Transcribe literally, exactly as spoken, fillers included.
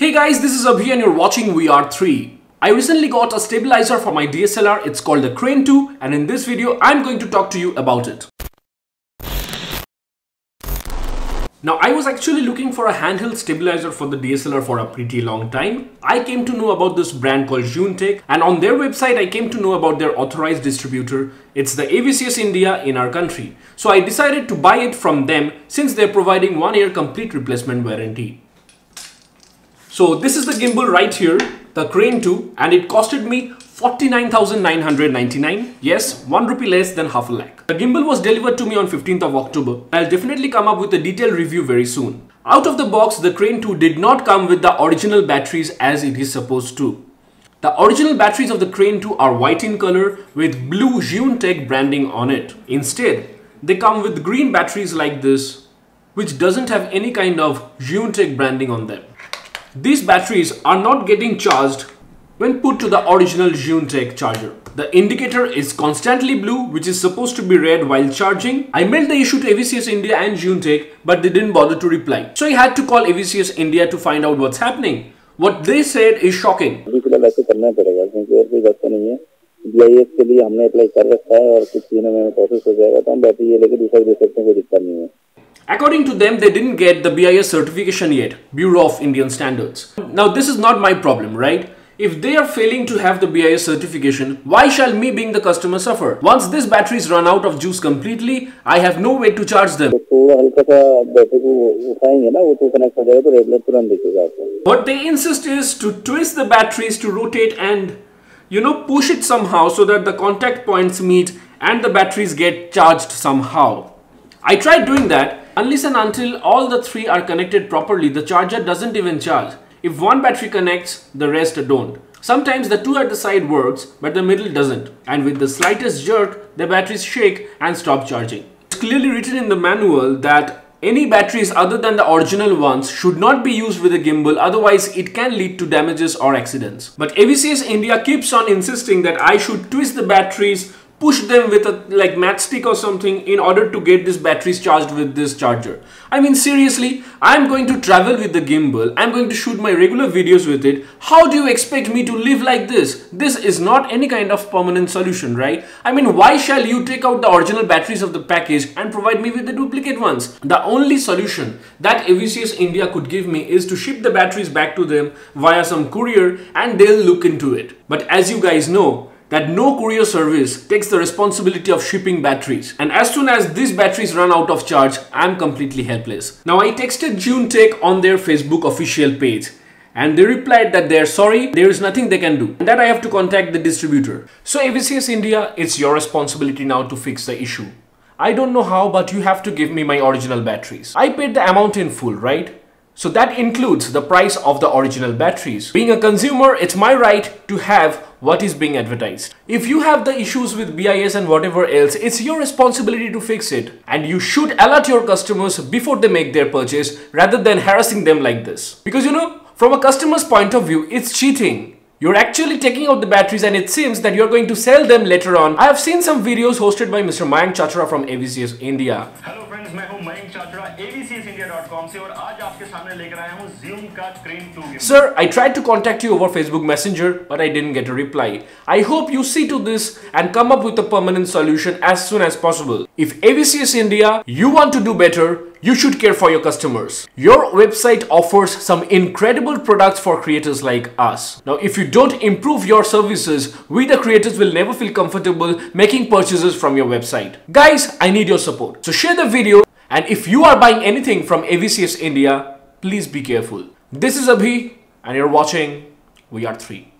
Hey guys, this is Abhi and you're watching W E R three. I recently got a stabilizer for my D S L R, it's called the Crane two, and in this video I'm going to talk to you about it. Now I was actually looking for a handheld stabilizer for the D S L R for a pretty long time. I came to know about this brand called Zhiyun Tech, and on their website I came to know about their authorized distributor. It's the A V C S India in our country. So I decided to buy it from them since they're providing one year complete replacement warranty. So this is the gimbal right here, the Crane two, and it costed me forty-nine thousand nine hundred ninety-nine. Yes, one rupee less than half a lakh. The gimbal was delivered to me on fifteenth of October. I'll definitely come up with a detailed review very soon. Out of the box, the Crane two did not come with the original batteries as it is supposed to. The original batteries of the Crane two are white in color with blue Zhiyun Tech branding on it. Instead, they come with green batteries like this, which doesn't have any kind of Zhiyun Tech branding on them. These batteries are not getting charged when put to the original Zhiyun Tech charger. The indicator is constantly blue, which is supposed to be red while charging. I mailed the issue to A V C S India and Zhiyun Tech, but they didn't bother to reply. So I had to call A V C S India to find out what's happening. What they said is shocking. According to them, they didn't get the B I S certification yet, Bureau of Indian Standards. Now this is not my problem, right? If they are failing to have the B I S certification, why shall me being the customer suffer? Once these batteries run out of juice completely, I have no way to charge them. What they insist is to twist the batteries to rotate and, you know, push it somehow so that the contact points meet and the batteries get charged somehow. I tried doing that. Unless and until all the three are connected properly, the charger doesn't even charge. If one battery connects, the rest don't. Sometimes the two at the side works, but the middle doesn't. And with the slightest jerk, the batteries shake and stop charging. It's clearly written in the manual that any batteries other than the original ones should not be used with a gimbal, otherwise it can lead to damages or accidents. But A V C S India keeps on insisting that I should twist the batteries, push them with a like matchstick or something in order to get these batteries charged with this charger. I mean, seriously, I'm going to travel with the gimbal. I'm going to shoot my regular videos with it. How do you expect me to live like this? This is not any kind of permanent solution, right? I mean, why shall you take out the original batteries of the package and provide me with the duplicate ones? The only solution that A V C S India could give me is to ship the batteries back to them via some courier and they'll look into it. But as you guys know, that no courier service takes the responsibility of shipping batteries, and as soon as these batteries run out of charge, I'm completely helpless. Now I texted Zhiyun Tech on their Facebook official page and they replied that they're sorry, there is nothing they can do and that I have to contact the distributor. So A V C S India, it's your responsibility now to fix the issue. I don't know how, but you have to give me my original batteries. I paid the amount in full, right? So that includes the price of the original batteries. Being a consumer, it's my right to have what is being advertised. If you have the issues with B I S and whatever else, it's your responsibility to fix it. And you should alert your customers before they make their purchase rather than harassing them like this. Because you know, from a customer's point of view, it's cheating. You're actually taking out the batteries and it seems that you're going to sell them later on. I have seen some videos hosted by Mister Mayank Chachra from A V C S India. Hello friends, I am Mayank Chachra, A V C S India dot com se aur aaj aapke saamne lekar aaya hu Zhiyun ka Crane two. Sir, I tried to contact you over Facebook Messenger, but I didn't get a reply. I hope you see to this and come up with a permanent solution as soon as possible. If A V C S India, you want to do better, you should care for your customers. Your website offers some incredible products for creators like us. Now, if you don't improve your services, we the creators will never feel comfortable making purchases from your website. Guys, I need your support. So share the video, and if you are buying anything from A V C S India, please be careful. This is Abhi and you're watching W E R three.